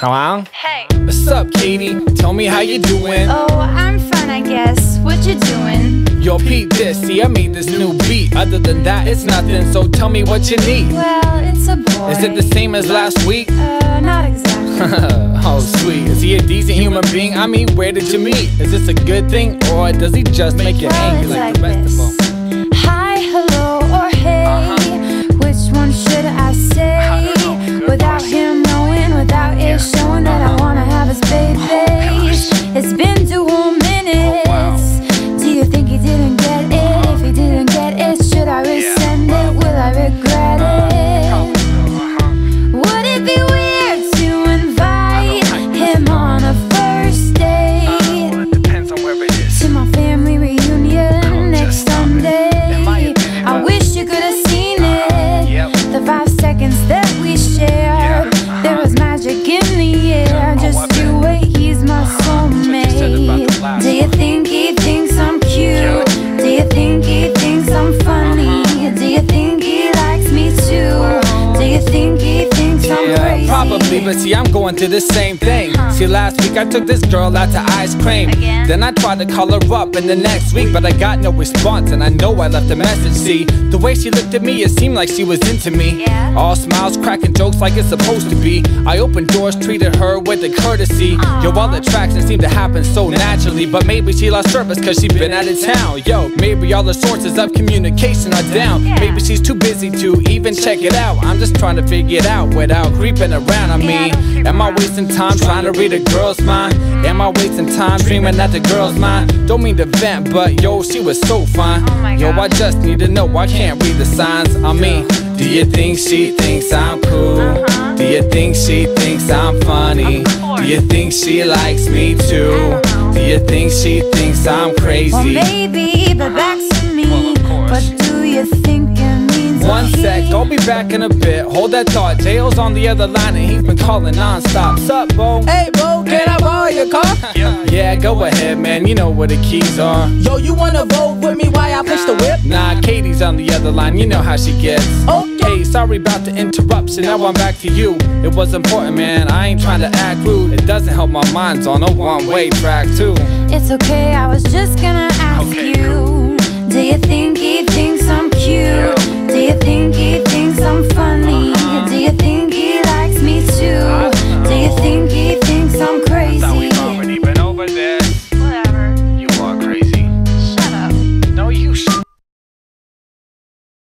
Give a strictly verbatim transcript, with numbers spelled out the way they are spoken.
Hello? Hey. What's up, Katie? Tell me how you doing? Oh, I'm fine, I guess. What you doing? Yo, peep this. See, I made this new beat. Other than that, it's nothing. So tell me what you need. Well, it's a boy. Is it the same as last week? Uh, not exactly. Oh, sweet. Is he a decent human being? I mean, where did you meet? Is this a good thing? Or does he just make you well, angry like, like the rest this. Of them? Hi, hello, or hey. Uh-huh. Which one should I say? I don't know. Without him knowing, without yeah. it showing that uh-huh. I wanna have his baby. Oh, it's been two minutes. Oh, wow. Do you think he didn't get it? Uh-huh. If he didn't get it, should I resend yeah. it? Will I regret uh-huh. it? Uh-huh. Would it be weird to invite him on a first date? Uh, well, it depends on where it is. To my family reunion oh, next Sunday. Opinion, I wish you could have seen uh-huh. it. Yep. The five seconds that we shared. Yeah. Uh-huh. There was magic in the air. Oh, just you bet. Wait, he's my uh-huh. soulmate. Do you think he thinks I'm cute? Yo. Do you think he thinks I'm funny? Uh-huh. Do you think he likes me too? Whoa. Do you think he thinks yeah, I'm crazy? Probably, but see, I'm going through the same thing. Uh-huh. See, last week I took this girl out to ice cream. Again? Then I tried to call her up in the next week, but I got no response, and I know I left a message. See, the way she looked at me, it seemed like she was into me. Yeah. All smiles, cracking jokes like it's supposed to be. I opened doors, treated her with a courtesy. Aww. Yo, all attraction seemed to happen so naturally, but maybe she lost service cause she been out of town. Yo, maybe all the sources of communication are down. Yeah. Maybe she's too busy to even check it out. I'm just trying to figure it out without creeping around. I mean, yeah, am I wasting time trying to read a girl's mind? Am I wasting time dreaming that the girl's mind? Don't mean to vent, but yo, she was so fine. Oh, yo, I just need to know I can't read the signs. I mean, do you think she thinks I'm cool? Uh-huh. Do you think she thinks I'm funny? Do you think she likes me too? Do you think she thinks I'm crazy? Well, maybe, but back to me. Well, but do you think it means one me? Sec, I'll be back in a bit. Hold that thought. J O's on the other line and he's been calling nonstop. Sup, Bo? Hey, Bo, can hey. I borrow your car? Yeah. Yeah, go ahead, man. You know where the keys are. Yo, you wanna vote with me while I push the whip? Nah, Katie's on the other line. You know how she gets. Okay. Hey, sorry about the interruption, now I'm back to you. It was important, man, I ain't trying to act rude. It doesn't help, my mind's on a one-way track too. It's okay, I was just gonna ask okay, you cool. Do you think he thinks I'm cute? Yeah.